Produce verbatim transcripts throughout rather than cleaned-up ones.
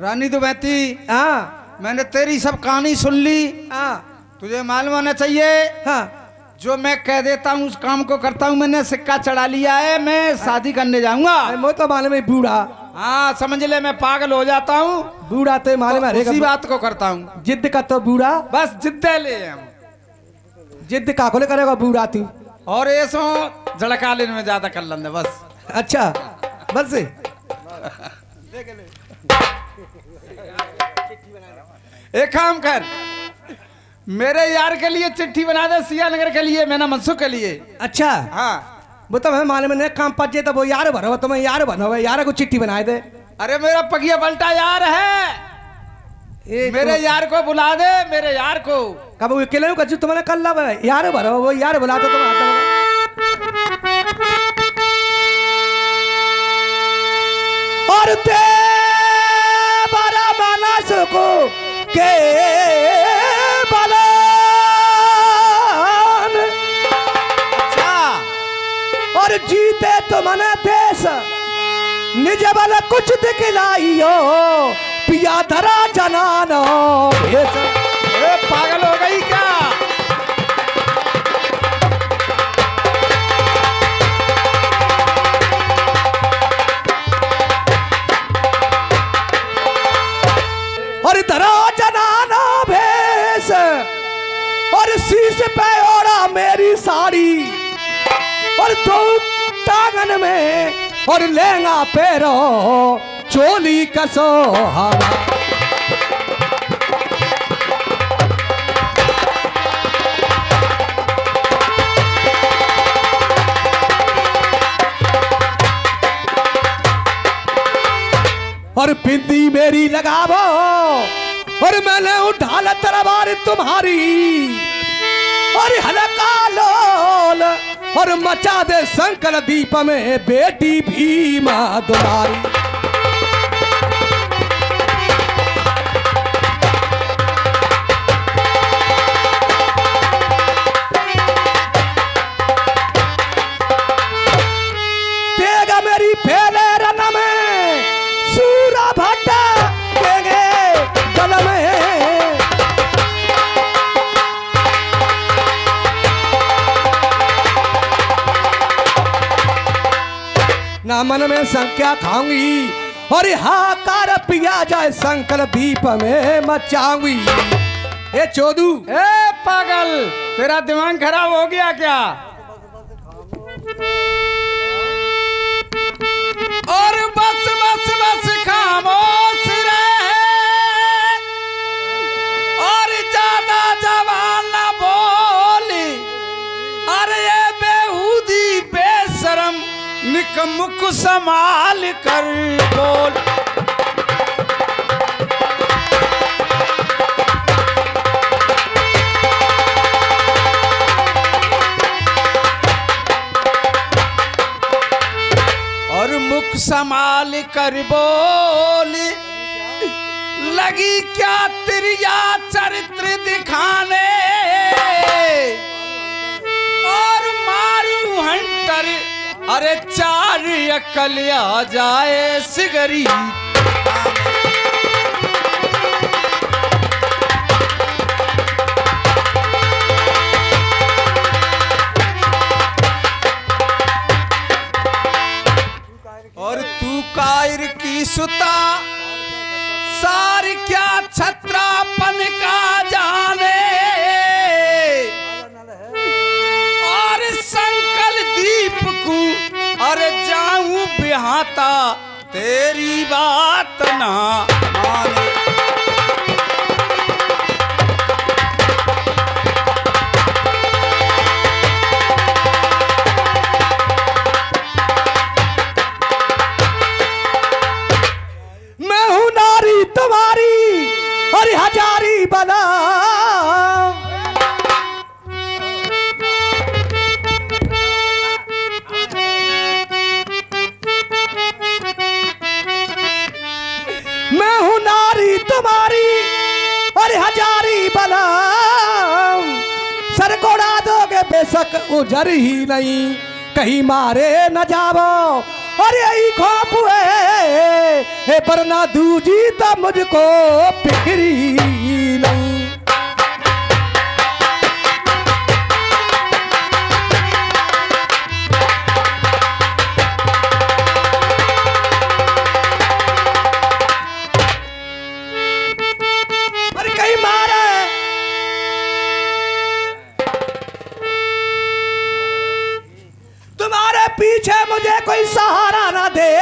रानी दुबैती, हाँ मैंने तेरी सब कहानी सुन ली। हाँ तुझे मालूम होना चाहिए, हाँ जो मैं कह देता हूँ उस काम को करता हूँ। मैंने सिक्का चढ़ा लिया है, मैं शादी करने जाऊंगा। मैं तो मालूम है बूढ़ा, हाँ समझ ले मैं पागल हो जाता हूँ बूढ़ा। तो मालूम है इसी बात को करता हूँ, जिद का तो बूढ़ा, बस जिद ले हम जिद का खोले करेगा बूढ़ा तू। और ये सो झड़का लेने में ज्यादा कर लेंगे बस। अच्छा बस से एक काम कर, मेरे यार के लिए चिट्ठी बना दे, सिया नगर के लिए, मैंने मनसुख के लिए। अच्छा हाँ वो तो मैं मालूम है, काम पच जाए वो यार भरो, तुम्हें तो यार बनो यार को चिट्ठी बना दे। अरे मेरा पगिया पलटा यार है, मेरे यार को बुला दे, मेरे यार को कब वो अकेले कचू तुम्हारा कर ला यार भरो, वो यार बुला दो तुम आता। और ते बड़ा माना सुको के बलान, अच्छा और जीते तुमने देश निज बल कुछ दिखलाइयो पिया धरा जनानो। ये पागल हो गई क्या? और धरा जनाना भेष और शीश पे ओढ़ा मेरी साड़ी और दो टांगन में और लहंगा पेरो चोली कसो। और बिंदी मेरी लगावो और मैंने उठाला तलवार तुम्हारी और हलका लोल और मचा दे संकल दीप में बेटी भीमा दुलारी। तेगा मेरी फैले रन में सूरा भट्टा देंगे गल में ना मन में संख्या खाऊंगी और हाकार पिया जाए संकल दीप में मचाऊंगी। ए चोदू, ए पागल, तेरा दिमाग खराब हो गया क्या? और बस बस बस खामोश रहे और ज्यादा जवान ना बोली। अरे ये बेहूदी बेशरम निकम को संभाल कर बोल। संभाल कर बोल लगी क्या त्रिया चरित्र दिखाने और मारू हंटर। अरे चार अकल आ जाए सिगरी। कायर की सुता सार क्या छत्रापन का जाने और संकल दीप को। अरे जाऊं बिहाता तेरी बात ना माने। हजारी बदाम मैं हूं नारी तुम्हारी और हजारी बदाम। सरकोड़ा दोगे बेशक उजर ही नहीं कहीं मारे न जावो और यही खोप है वरना दूजी तो मुझको फिक्री नहीं। पीछे मुझे कोई सहारा ना दे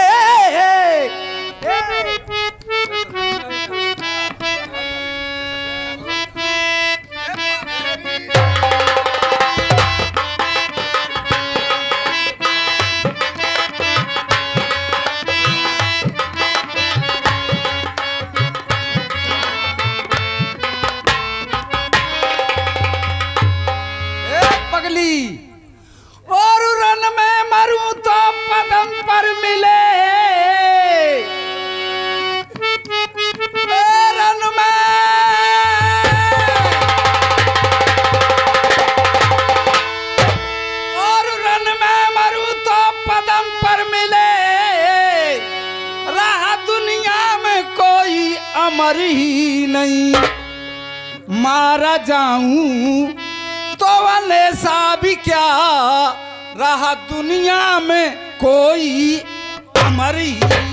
ही नहीं। मारा जाऊं तो वैसा भी क्या रहा दुनिया में कोई अमर ही